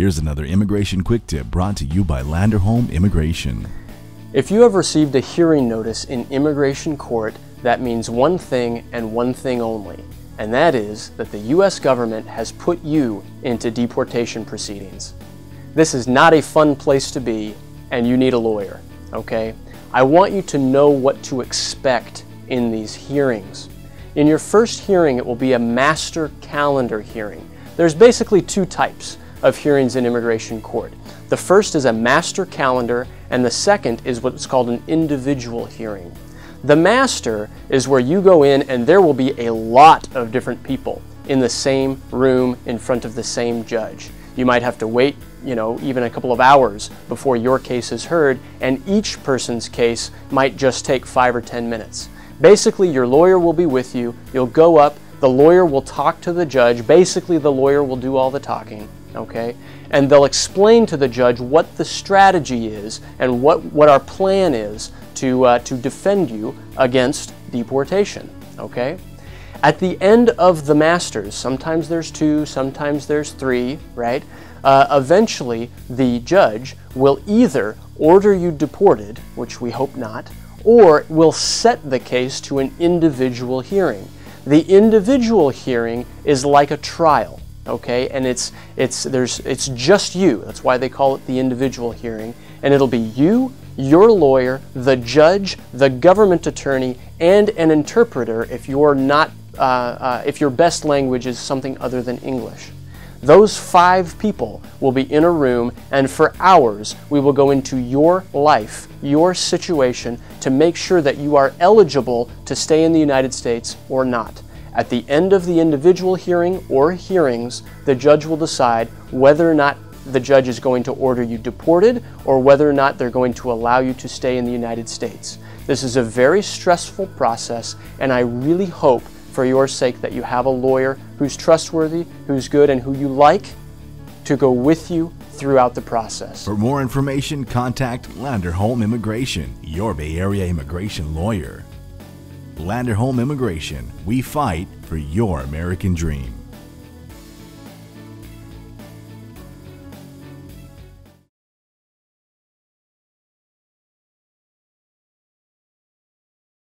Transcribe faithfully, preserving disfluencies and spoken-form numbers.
Here's another immigration quick tip brought to you by Landerholm Immigration. If you have received a hearing notice in immigration court, that means one thing and one thing only, and that is that the U S government has put you into deportation proceedings. This is not a fun place to be, and you need a lawyer, okay? I want you to know what to expect in these hearings. In your first hearing, it will be a master calendar hearing. There's basically two types of hearings in immigration court. The first is a master calendar, and the second is what's called an individual hearing. The master is where you go in and there will be a lot of different people in the same room in front of the same judge. You might have to wait, you know, even a couple of hours before your case is heard, and each person's case might just take five or ten minutes. Basically, your lawyer will be with you. You'll go up, the lawyer will talk to the judge. Basically, the lawyer will do all the talking, okay? And they'll explain to the judge what the strategy is and what, what our plan is to, uh, to defend you against deportation, okay? At the end of the masters, sometimes there's two, sometimes there's three, right? Uh, eventually, the judge will either order you deported, which we hope not, or will set the case to an individual hearing. The individual hearing is like a trial, okay? And it's, it's, there's, it's just you. That's why they call it the individual hearing. And it'll be you, your lawyer, the judge, the government attorney, and an interpreter if you're not, uh, uh, if your best language is something other than English. Those five people will be in a room, and for hours we will go into your life, your situation, to make sure that you are eligible to stay in the United States or not. At the end of the individual hearing or hearings, the judge will decide whether or not the judge is going to order you deported or whether or not they're going to allow you to stay in the United States. This is a very stressful process, and I really hope for your sake that you have a lawyer who's trustworthy, who's good, and who you like to go with you throughout the process. For more information, contact Landerholm Immigration, your Bay Area immigration lawyer. Landerholm Immigration, we fight for your American dream.